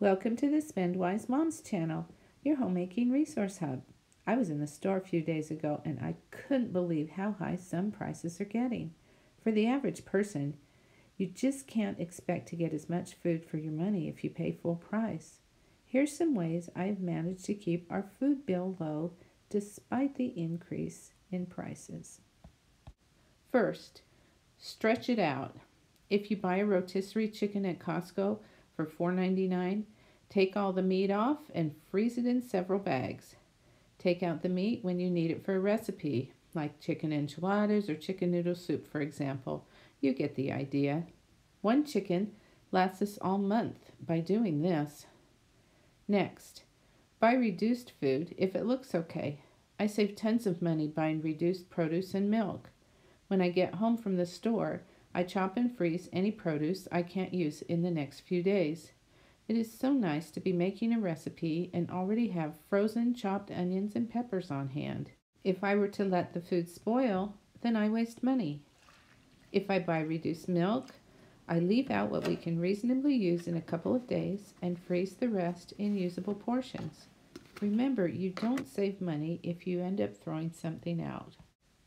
Welcome to the SpendWise Moms channel, your homemaking resource hub. I was in the store a few days ago and I couldn't believe how high some prices are getting. For the average person, you just can't expect to get as much food for your money if you pay full price. Here's some ways I've managed to keep our food bill low despite the increase in prices. First, stretch it out. If you buy a rotisserie chicken at Costco, for $4.99, take all the meat off and freeze it in several bags. Take out the meat when you need it for a recipe, like chicken enchiladas or chicken noodle soup, for example. You get the idea. One chicken lasts us all month by doing this. Next, buy reduced food if it looks okay. I save tons of money buying reduced produce and milk. When I get home from the store, I chop and freeze any produce I can't use in the next few days. It is so nice to be making a recipe and already have frozen chopped onions and peppers on hand. If I were to let the food spoil, then I waste money. If I buy reduced milk, I leave out what we can reasonably use in a couple of days and freeze the rest in usable portions. Remember, you don't save money if you end up throwing something out.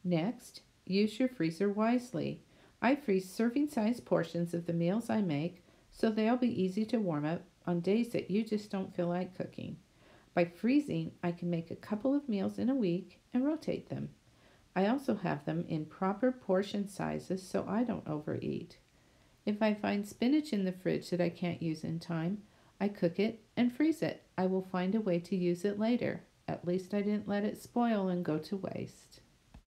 Next, use your freezer wisely. I freeze serving-sized portions of the meals I make so they'll be easy to warm up on days that you just don't feel like cooking. By freezing, I can make a couple of meals in a week and rotate them. I also have them in proper portion sizes so I don't overeat. If I find spinach in the fridge that I can't use in time, I cook it and freeze it. I will find a way to use it later. At least I didn't let it spoil and go to waste.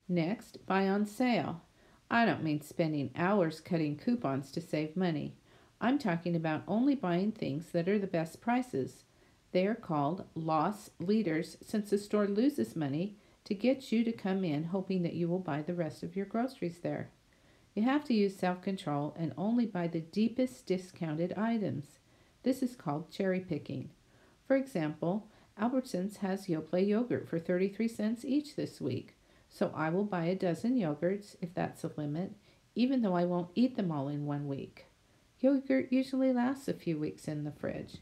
Next, buy on sale. I don't mean spending hours cutting coupons to save money. I'm talking about only buying things that are the best prices. They are called loss leaders since the store loses money to get you to come in hoping that you will buy the rest of your groceries there. You have to use self-control and only buy the deepest discounted items. This is called cherry picking. For example, Albertsons has Yoplait yogurt for 33 cents each this week. So I will buy a dozen yogurts, if that's the limit, even though I won't eat them all in 1 week. Yogurt usually lasts a few weeks in the fridge.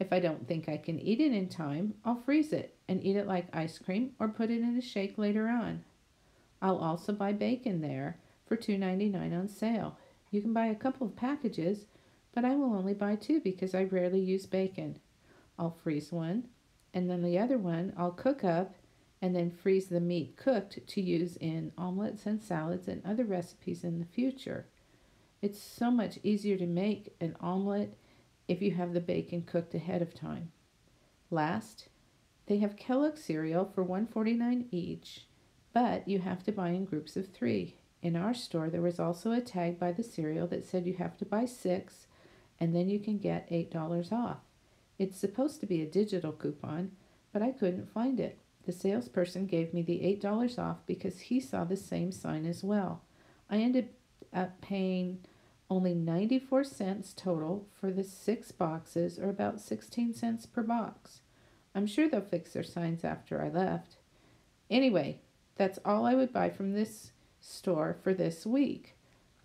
If I don't think I can eat it in time, I'll freeze it and eat it like ice cream or put it in a shake later on. I'll also buy bacon there for $2.99 on sale. You can buy a couple of packages, but I will only buy two because I rarely use bacon. I'll freeze one, and then the other one I'll cook up and then freeze the meat cooked to use in omelets and salads and other recipes in the future. It's so much easier to make an omelet if you have the bacon cooked ahead of time. Last, they have Kellogg's cereal for $1.49 each, but you have to buy in groups of 3. In our store, there was also a tag by the cereal that said you have to buy 6, and then you can get $8 off. It's supposed to be a digital coupon, but I couldn't find it. The salesperson gave me the $8 off because he saw the same sign as well. I ended up paying only 94 cents total for the 6 boxes, or about 16 cents per box. I'm sure they'll fix their signs after I left. Anyway, that's all I would buy from this store for this week.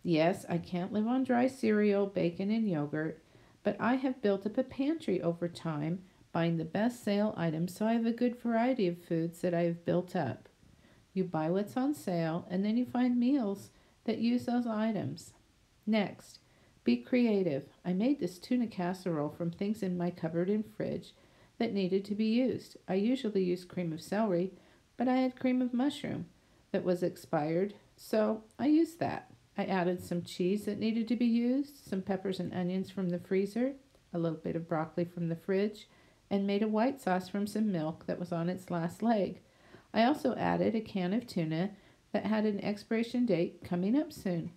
Yes, I can't live on dry cereal, bacon, and yogurt, but I have built up a pantry over time buying the best sale items, so I have a good variety of foods that I have built up. You buy what's on sale, and then you find meals that use those items. Next, be creative. I made this tuna casserole from things in my cupboard and fridge that needed to be used. I usually use cream of celery, but I had cream of mushroom that was expired, so I used that. I added some cheese that needed to be used, some peppers and onions from the freezer, a little bit of broccoli from the fridge, and made a white sauce from some milk that was on its last leg. I also added a can of tuna that had an expiration date coming up soon.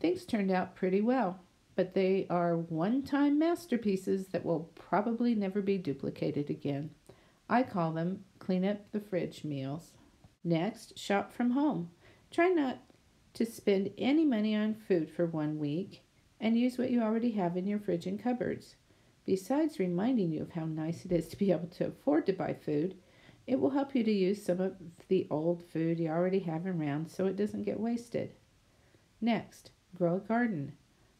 Things turned out pretty well, but they are one-time masterpieces that will probably never be duplicated again. I call them clean up the fridge meals. Next, shop from home. Try not to spend any money on food for 1 week and use what you already have in your fridge and cupboards. Besides reminding you of how nice it is to be able to afford to buy food, it will help you to use some of the old food you already have around so it doesn't get wasted. Next, grow a garden.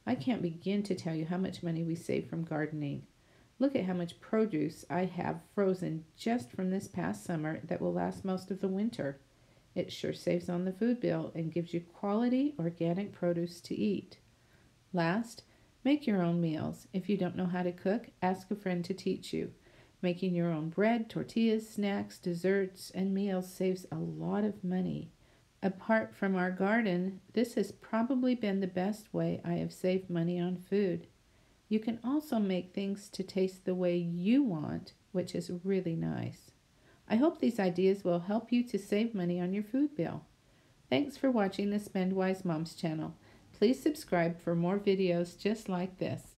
I can't begin to tell you how much money we save from gardening. Look at how much produce I have frozen just from this past summer that will last most of the winter. It sure saves on the food bill and gives you quality organic produce to eat. Last, make your own meals. If you don't know how to cook, ask a friend to teach you. Making your own bread, tortillas, snacks, desserts, and meals saves a lot of money. Apart from our garden, this has probably been the best way I have saved money on food. You can also make things to taste the way you want, which is really nice. I hope these ideas will help you to save money on your food bill. Thanks for watching the SpendWise Moms channel. Please subscribe for more videos just like this.